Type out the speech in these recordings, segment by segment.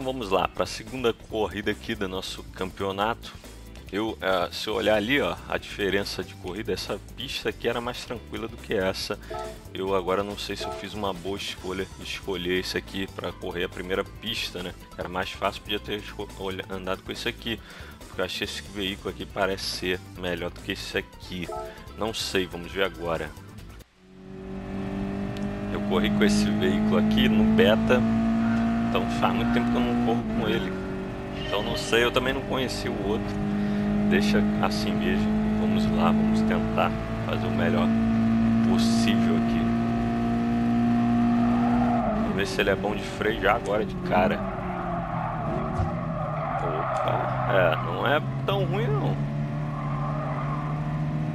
Então vamos lá para a segunda corrida aqui do nosso campeonato. Se eu olhar ali, ó, a diferença de corrida, essa pista aqui era mais tranquila do que essa. Eu agora não sei se eu fiz uma boa escolha de escolher esse aqui para correr a primeira pista, né? Era mais fácil, podia ter andado com esse aqui, porque eu achei esse veículo aqui parece ser melhor do que esse aqui. Não sei, vamos ver agora. Eu corri com esse veículo aqui no beta, então faz muito tempo que eu não corro com ele. Então não sei, eu também não conheci o outro. Deixa assim mesmo, vamos lá, vamos tentar fazer o melhor possível aqui. Vamos ver se ele é bom de freio já agora de cara. Opa, não é tão ruim não.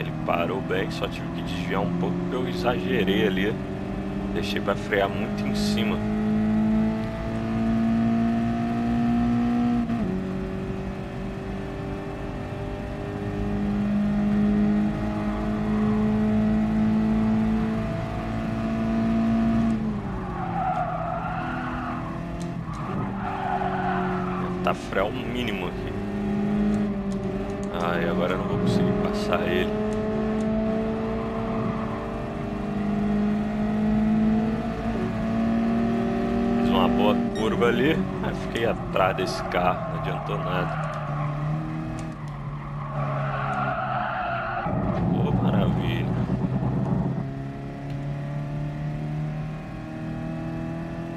Ele parou bem, só tive que desviar um pouco porque eu exagerei ali. Deixei para frear muito em cima. Tá frear o mínimo aqui. Ai, agora eu não vou conseguir passar ele. Fiz uma boa curva ali, aí fiquei atrás desse carro, não adiantou nada. Pô, maravilha.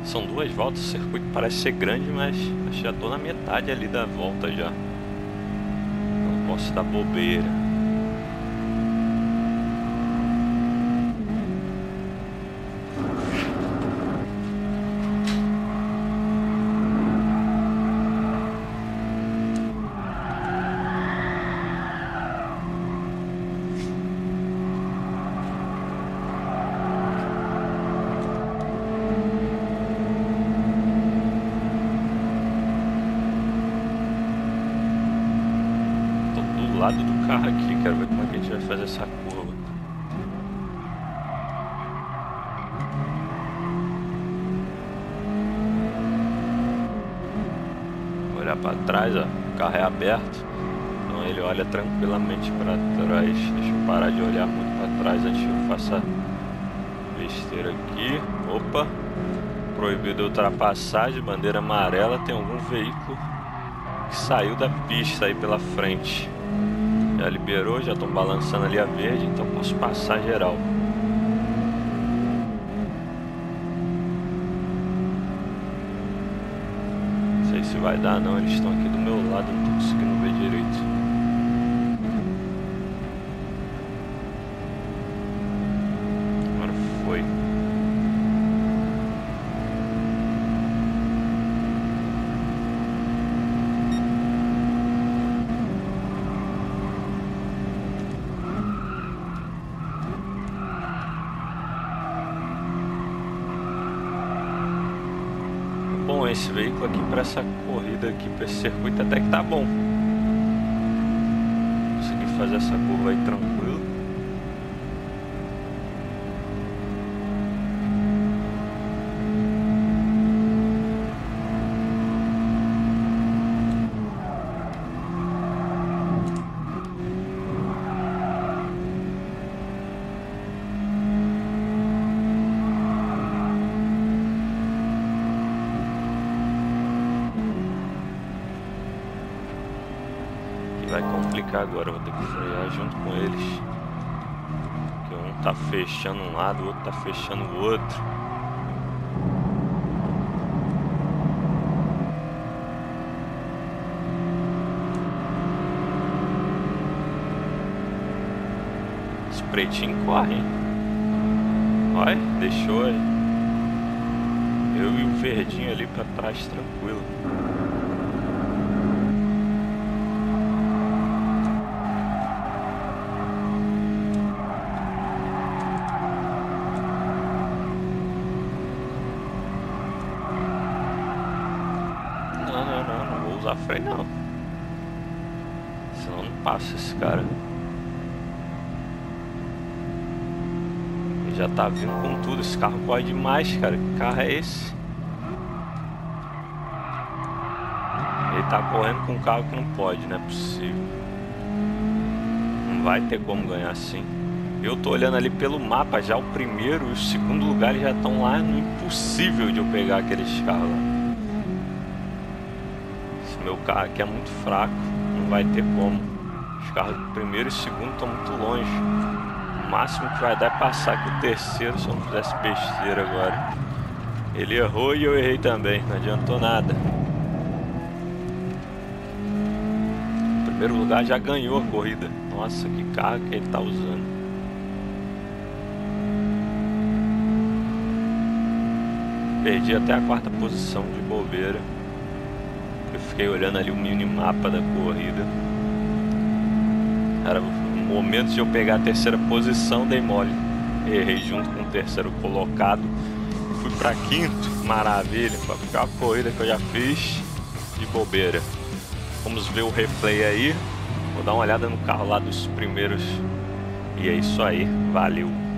São duas voltas, o circuito parece ser grande, mas já estou na metade ali da volta já. Não posso dar bobeira. Lado do carro aqui, quero ver como é que a gente vai fazer essa curva. Vou olhar para trás, ó, o carro é aberto, então ele olha tranquilamente para trás. Deixa eu parar de olhar muito para trás antes que eu faça besteira aqui. Opa, proibido ultrapassagem, bandeira amarela. Tem algum veículo que saiu da pista aí pela frente. Já liberou, já estão balançando ali a verde, então posso passar geral. Não sei se vai dar não, eles estão aqui do meu lado, não estou conseguindo ver direito. Agora foi. Esse veículo aqui para essa corrida aqui, para esse circuito até que tá bom. Consegui fazer essa curva aí tranquilo. Vai complicar agora, vou ter que frear junto com eles. Porque um tá fechando um lado, o outro tá fechando o outro. Os pretinhos correm. Olha, deixou aí. Eu e o verdinho ali pra trás, tranquilo. Usar freio não, senão não passa esse cara. Ele já tá vindo com tudo, esse carro corre demais, cara. Que carro é esse? tá correndo com um carro que não pode, não é possível. Não vai ter como ganhar assim. Eu tô olhando ali pelo mapa já, o primeiro e o segundo lugar já estão lá no impossível de eu pegar aqueles carros lá. Esse meu carro aqui é muito fraco, não vai ter como. Os carros do primeiro e segundo estão muito longe. O máximo que vai dar é passar aqui o terceiro, se eu não fizesse besteira agora. Ele errou e eu errei também, não adiantou nada. O primeiro lugar já ganhou a corrida. Nossa, que carro que ele tá usando. Perdi até a quarta posição de bobeira. Eu fiquei olhando ali o minimapa da corrida. Era no momento de eu pegar a terceira posição, dei mole. Errei junto com o terceiro colocado. Fui para quinto, maravilha, para ficar a corrida que eu já fiz de bobeira. Vamos ver o replay aí. Vou dar uma olhada no carro lá dos primeiros. E é isso aí, valeu.